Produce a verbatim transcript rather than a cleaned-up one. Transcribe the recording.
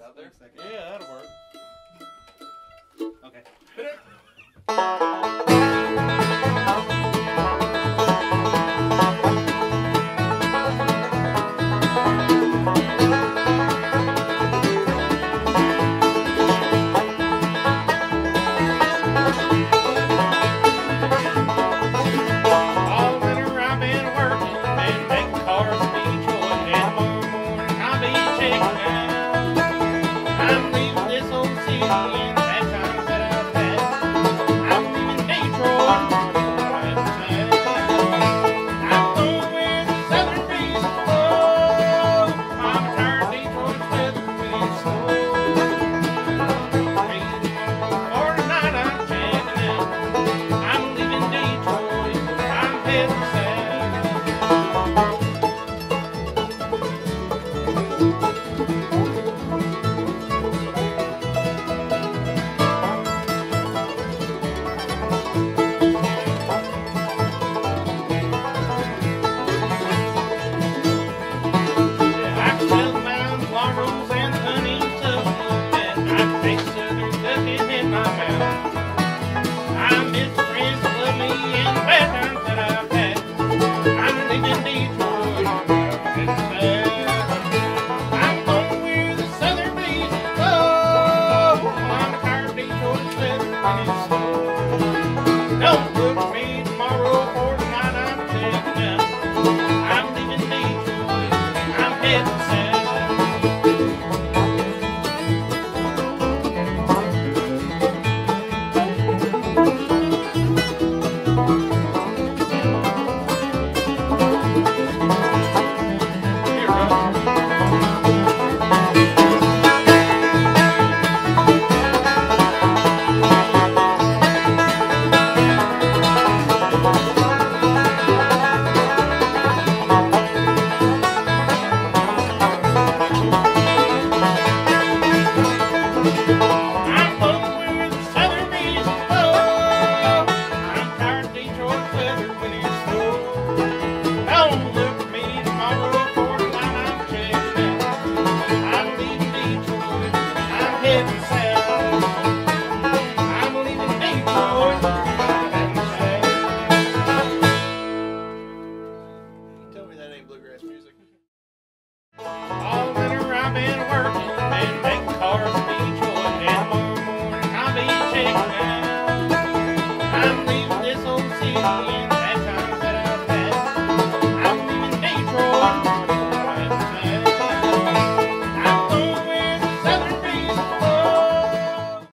seconds. Out there? Second. Yeah, that'll work. Okay.